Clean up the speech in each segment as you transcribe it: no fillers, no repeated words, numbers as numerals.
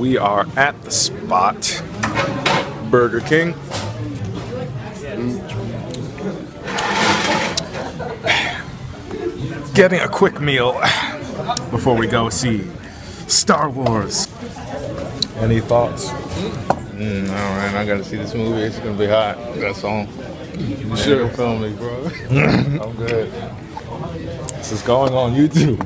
We are at the spot, Burger King. Getting a quick meal before we go see Star Wars. Any thoughts? All right, I gotta see this movie. It's gonna be hot. That's all. You should have filmed me, bro. I'm good. This is going on YouTube.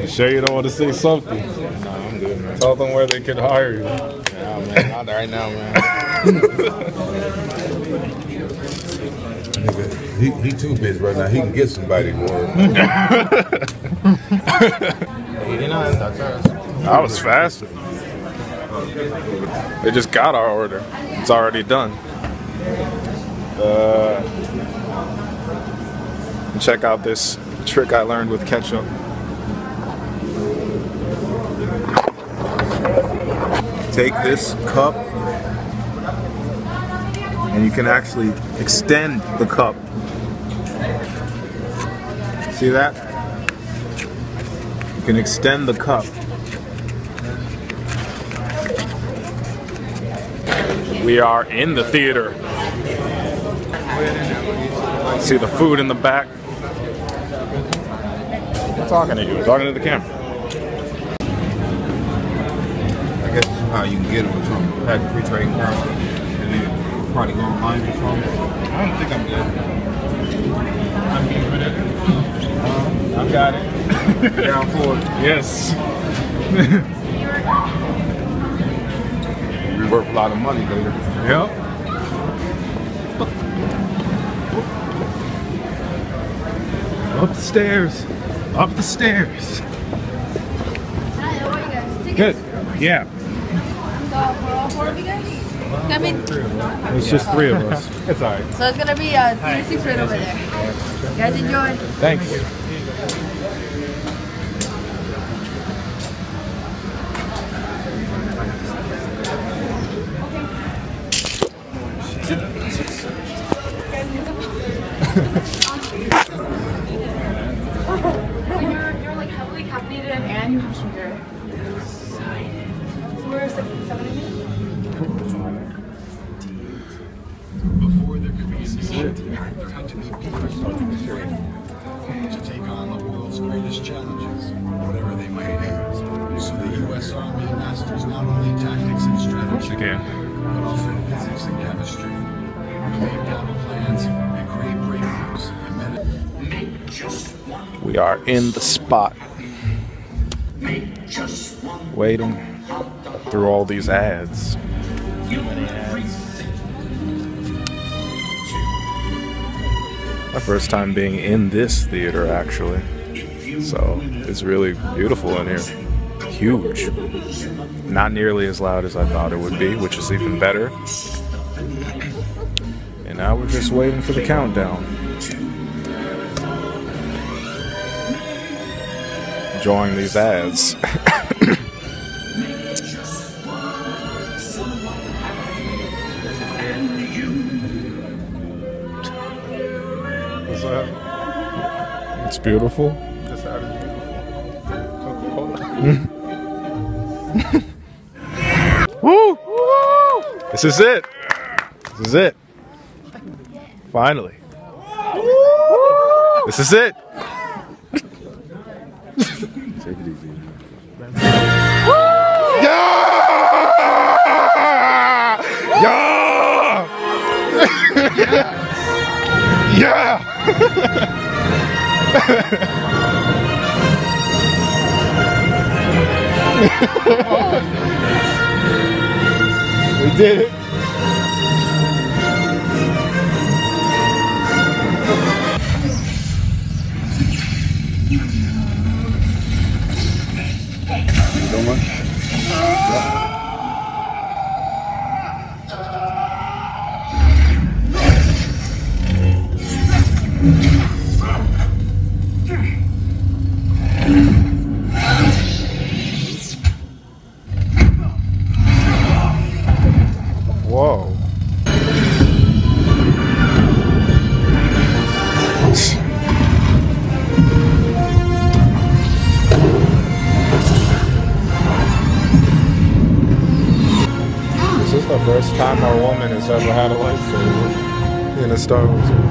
You sure you don't want to say something? Nah, I'm good, man. Tell them where they could hire you. Nah, man, not right now, man. He too busy right now. He can get somebody more. I was faster. They just got our order. It's already done. Check out this trick I learned with ketchup. Take this cup and you can actually extend the cup. See that? You can extend the cup. We are in the theater. See the food in the back. I'm talking to you. I'm talking to the camera. I guess how you can get it with Trump. Had free trading cards, and then probably go online or something. I don't think I'm good. I'm good for that. I've got it. Down for it. Yes. Worth a lot of money later. Yep. Up the stairs. Up the stairs. Good. Yeah. I mean, it's just three of us. It's alright. So it's gonna be 36 right over there. You guys enjoy. Thanks. You're like heavily caffeinated and you have sugar. So we're 6 and 7 minutes. Before there could be a society, there had to be people starting to take on the world's greatest challenges, whatever they might be. So the U.S. Army masters not only tactics and strategy, but also physics and chemistry. We made battle plans. We are in the spot, waiting through all these ads. My first time being in this theater, actually, so it's really beautiful in here. Huge. Not nearly as loud as I thought it would be, which is even better. And now we're just waiting for the countdown. Enjoying these ads. What's that? It's beautiful. This ad is beautiful. Coca-Cola. Woo! Woo! This is it. This is it. Finally. Woo! This is it. Take it easy. Yeah! Yeah! Yeah! We did it. first time a woman has ever had a lightsaber in a Star Wars movie.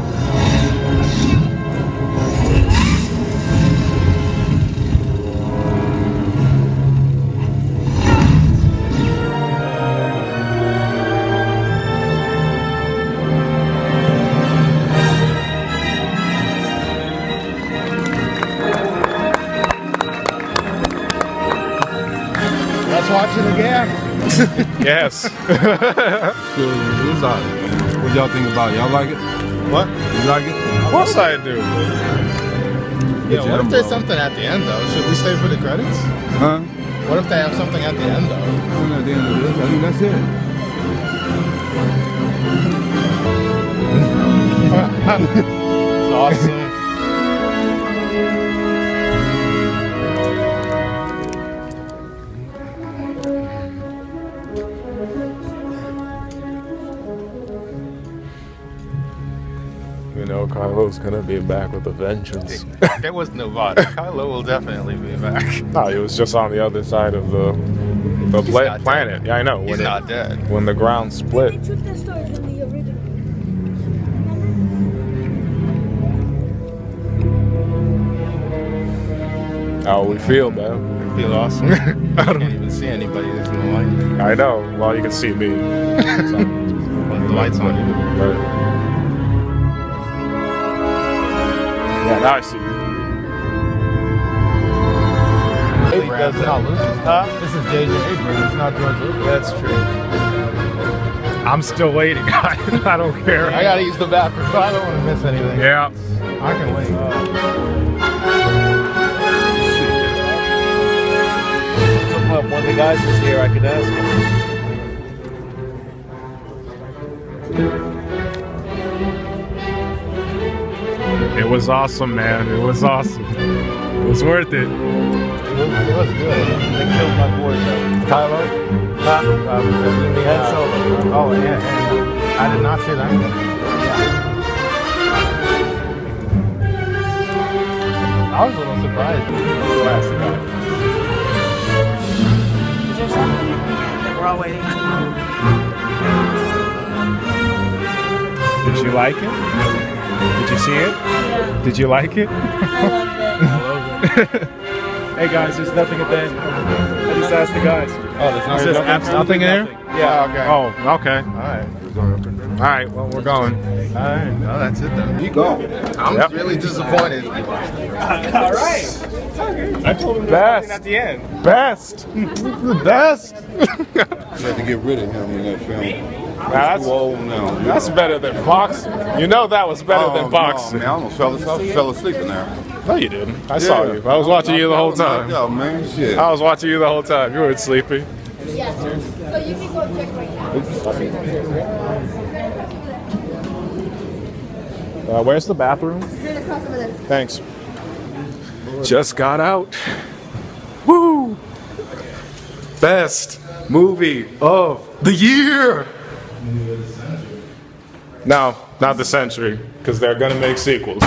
Watch it again. Yes. So, it was awesome. What y'all think about it? Y'all like it? What? You like it? Of course I do. Yeah, what if there's something at the end though? Should we stay for the credits? Huh? What if they have something at the end though? At the end of this, I think that's it. It's awesome. You know, Kylo's gonna be back with a vengeance. There was no body. Kylo will definitely be back. No, he was just on the other side of the planet. Dead. Yeah, I know. He's not dead. When the ground split. They took the story from the original. How we feel, man. I feel awesome. I can't even see anybody. There's no light. I know. Well, you can see me. So, the light's on you. Right. Yeah, now I see you. Abrams, not Lucas. Huh? This is JJ Abrams, not George Lucas. That's true. I'm still waiting. I don't care. I gotta use the bathroom. I don't want to miss anything. Yeah. I can wait. One of the guys is here. I could ask him. It was awesome, man. It was awesome. It was worth it. It was good. They killed my boy, though. Kylo? Han Solo. Oh, yeah. I did not see that. Yeah. I was a little surprised. Is there something that we're all waiting for? Did you like it? Did you see it? Yeah. Did you like it? I loved it. Hey guys, there's nothing at the end. I just asked the guys. Oh, there's nothing in there? Yeah, okay. Oh, okay. Alright. Alright, well, we're going. Alright. No, that's it then. You go. I'm really disappointed. Alright. I told him there's nothing at the end. Best. Best. You have to get rid of him in that film. That's, old now. That's better than boxing. You know that was better than boxing. No, man, I almost fell asleep in there. No, you didn't. I saw you. I was watching you the whole time. No, man, shit. I was watching you the whole time. You weren't sleepy. Yeah. So you can go check right now. Where's the bathroom? Thanks. Just got out. Woo! Best movie of the year. No, not the century, because they're gonna make sequels.